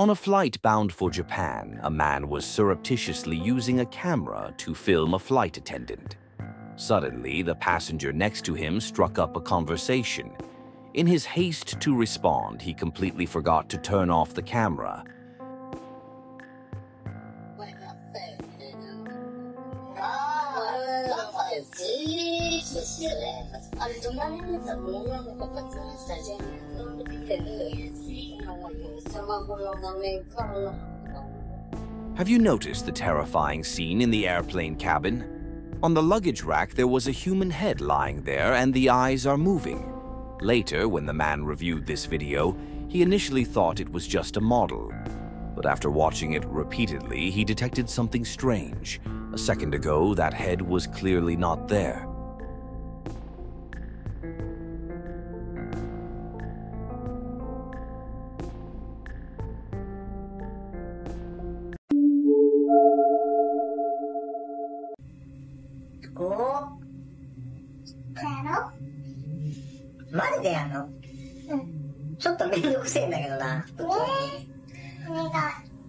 On a flight bound for Japan, a man was surreptitiously using a camera to film a flight attendant. Suddenly, the passenger next to him struck up a conversation. In his haste to respond, he completely forgot to turn off the camera. Have you noticed the terrifying scene in the airplane cabin? On the luggage rack, there was a human head lying there and the eyes are moving. Later, when the man reviewed this video, he initially thought it was just a model. But after watching it repeatedly, he detected something strange. A second ago, that head was clearly not there.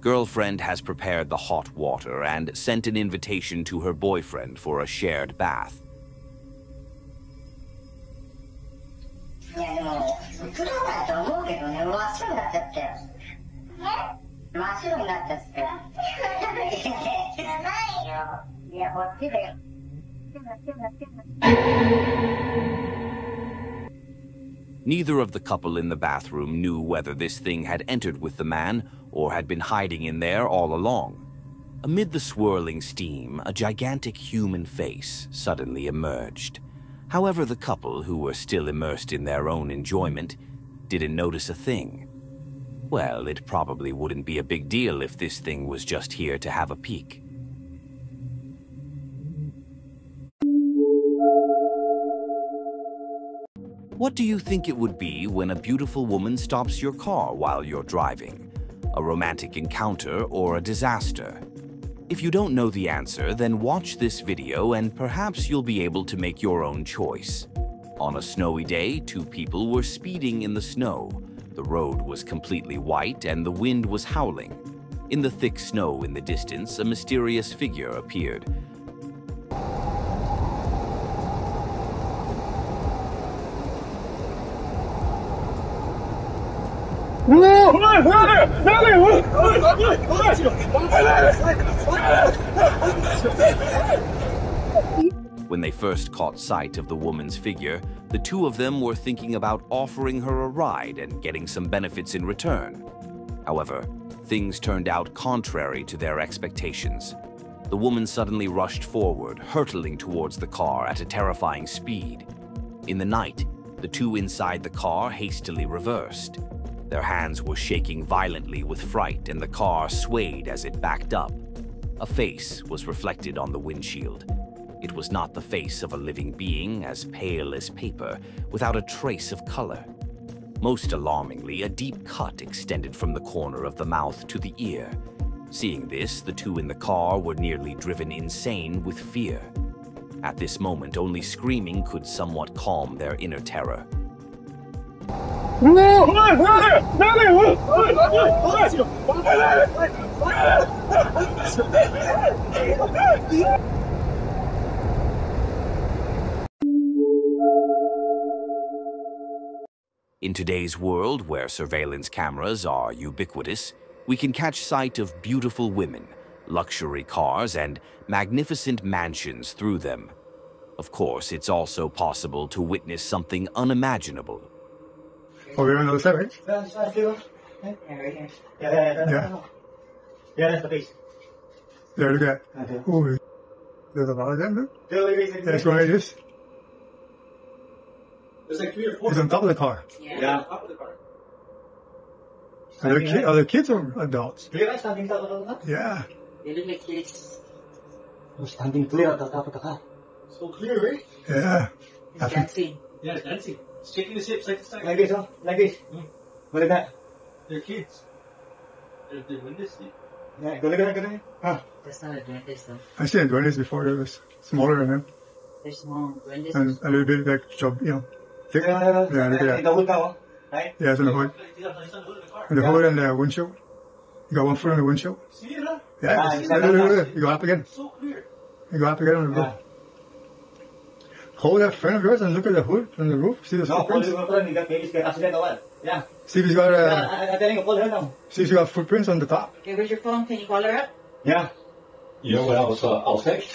Girlfriend has prepared the hot water and sent an invitation to her boyfriend for a shared bath. Neither of the couple in the bathroom knew whether this thing had entered with the man or had been hiding in there all along. Amid the swirling steam, a gigantic human face suddenly emerged. However, the couple, who were still immersed in their own enjoyment, didn't notice a thing. Well, it probably wouldn't be a big deal if this thing was just here to have a peek. What do you think it would be when a beautiful woman stops your car while you're driving? A romantic encounter or a disaster? If you don't know the answer, then watch this video and perhaps you'll be able to make your own choice. On a snowy day, two people were speeding in the snow. The road was completely white and the wind was howling. In the thick snow in the distance, a mysterious figure appeared. When they first caught sight of the woman's figure, the two of them were thinking about offering her a ride and getting some benefits in return. However, things turned out contrary to their expectations. The woman suddenly rushed forward, hurtling towards the car at a terrifying speed. In the night, the two inside the car hastily reversed. Their hands were shaking violently with fright, and the car swayed as it backed up. A face was reflected on the windshield. It was not the face of a living being, as pale as paper, without a trace of color. Most alarmingly, a deep cut extended from the corner of the mouth to the ear. Seeing this, the two in the car were nearly driven insane with fear. At this moment, only screaming could somewhat calm their inner terror. In today's world, where surveillance cameras are ubiquitous, we can catch sight of beautiful women, luxury cars, and magnificent mansions through them. Of course, it's also possible to witness something unimaginable. It's on top of the car. Yeah. Are there kids or adults? Yeah. Standing clear at the top of the car. So clear, right? Yeah. It's dancing. Yeah, it's dancing. It's shaking the ship side to side. Like this, huh? Like this. Mm. What is that? They're kids. They win this thing. Yeah, go look at that. Huh? That's not a duendes, though. I seen a duendes before. They was smaller than him. They're small. Duendes. And a little bit like chub, you know, thick. Yeah, look at that. In the hood now, right? Yeah, it's in the hood. In the hood and the windshield. You got one foot on the windshield? Yeah, look. You go up again. So clear. You go up again on the roof. Hold that friend of yours and look at the hood from the roof. See the footprints? Yeah. See if he's got see if he's got footprints on the top. Okay, where's your phone? Can you call her up? Yeah. You know, when I was outside,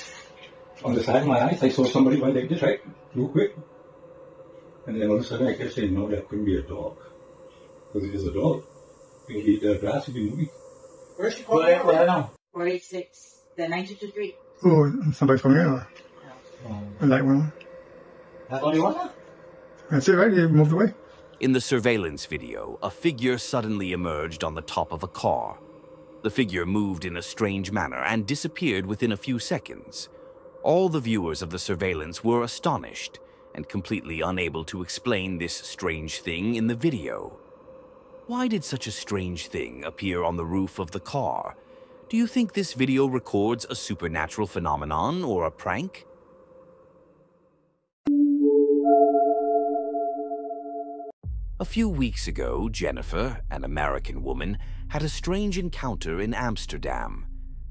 on the side of my eyes, I saw somebody went like this, right? Real quick. And then all of a sudden I kept saying, no, that couldn't be a dog. Because it is a dog. It would be the grass would be moving. Where's she calling from? 486, the 9223. Oh, somebody's coming in or? The light went on. That's only one? That's it, right? He moved away. In the surveillance video, a figure suddenly emerged on the top of a car. The figure moved in a strange manner and disappeared within a few seconds. All the viewers of the surveillance were astonished and completely unable to explain this strange thing in the video. Why did such a strange thing appear on the roof of the car? Do you think this video records a supernatural phenomenon or a prank? A few weeks ago, Jennifer, an American woman, had a strange encounter in Amsterdam.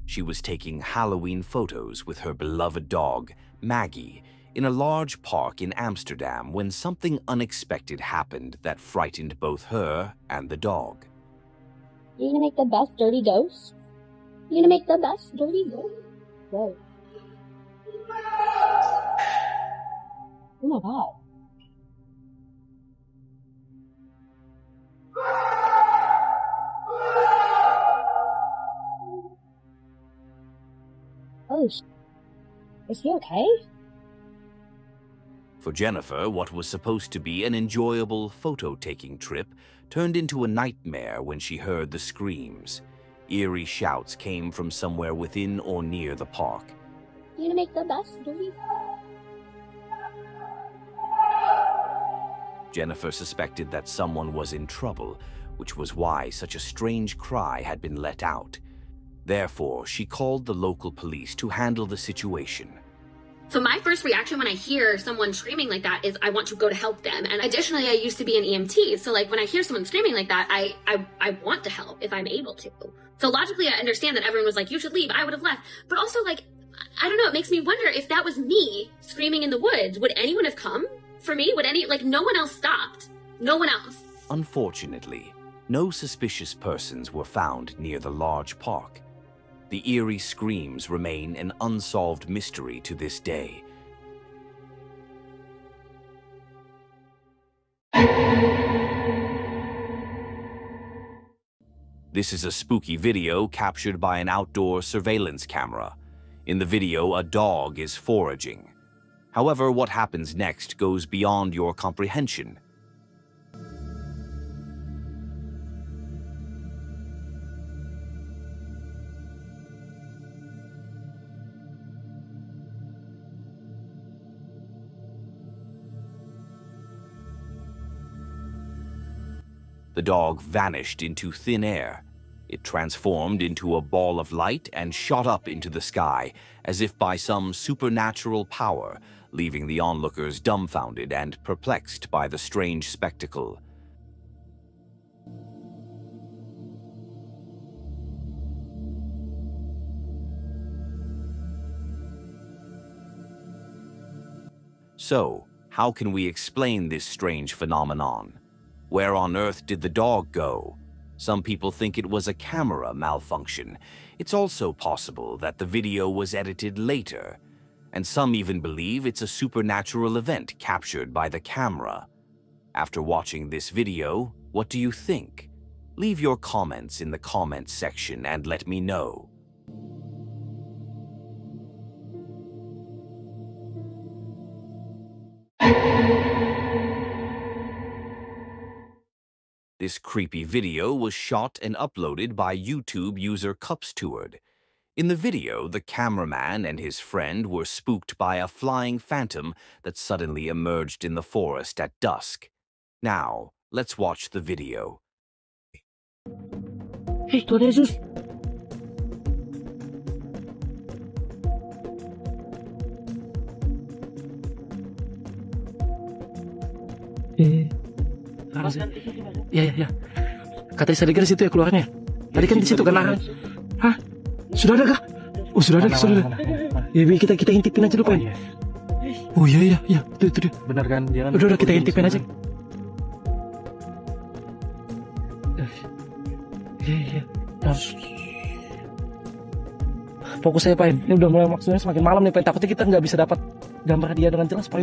She was taking Halloween photos with her beloved dog, Maggie, in a large park in Amsterdam when something unexpected happened that frightened both her and the dog. You're gonna make the best dirty dose? You're gonna make the best dirty dose? Whoa. Oh my God. Oh, is he okay? For Jennifer, what was supposed to be an enjoyable photo-taking trip turned into a nightmare when she heard the screams. Eerie shouts came from somewhere within or near the park. You're gonna make the best, dirty. Jennifer suspected that someone was in trouble, which was why such a strange cry had been let out. Therefore, she called the local police to handle the situation. So my first reaction when I hear someone screaming like that is I want to go to help them. And additionally, I used to be an EMT. So like when I hear someone screaming like that, I want to help if I'm able to. So logically, I understand that everyone was like, you should leave. I would have left. But also like, I don't know, it makes me wonder if that was me screaming in the woods, would anyone have come for me? Would any, like no one else stopped. No one else. Unfortunately, no suspicious persons were found near the large park. The eerie screams remain an unsolved mystery to this day. This is a spooky video captured by an outdoor surveillance camera. In the video, a dog is foraging. However, what happens next goes beyond your comprehension. The dog vanished into thin air. It transformed into a ball of light and shot up into the sky, as if by some supernatural power, leaving the onlookers dumbfounded and perplexed by the strange spectacle. So, how can we explain this strange phenomenon? Where on earth did the dog go? Some people think it was a camera malfunction. It's also possible that the video was edited later, and some even believe it's a supernatural event captured by the camera. After watching this video, what do you think? Leave your comments in the comments section and let me know. This creepy video was shot and uploaded by YouTube user CupsToured. In the video, the cameraman and his friend were spooked by a flying phantom that suddenly emerged in the forest at dusk. Now, let's watch the video. Hey, what is this? Hey. Ya, ya, ya. Katanya saya denger situ ya keluarnya. Tadi kan di situ kan lahan. Hah? Sudah ada kah? Oh, sudah ada, sudah ada. Ya, kita intipin aja dulu, Pak. Oh iya, iya. Itu dia. Benar kan? Udah, kita intipin aja. Iya. Fokus saya, Pak. Ini udah mulai maksudnya semakin malam nih, Pak. Takutnya kita nggak bisa dapat gambar dia dengan jelas, Pak.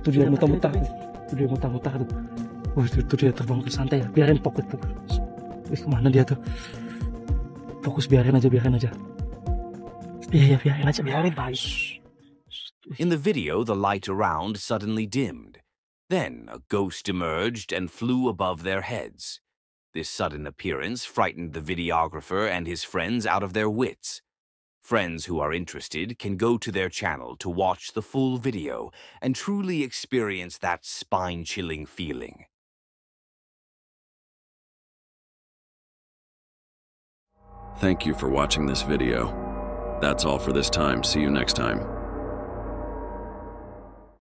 Itu dia mutar-mutar. Itu dia mutar-mutar. Oh, itu dia terbang ke santai ya. Biarin fokus. Kemana dia tuh? Fokus, biarin aja. Iya, biarin, Pak. In the video, the light around suddenly dimmed. Then a ghost emerged and flew above their heads. This sudden appearance frightened the videographer and his friends out of their wits. Friends who are interested can go to their channel to watch the full video and truly experience that spine-chilling feeling. Thank you for watching this video. That's all for this time. See you next time.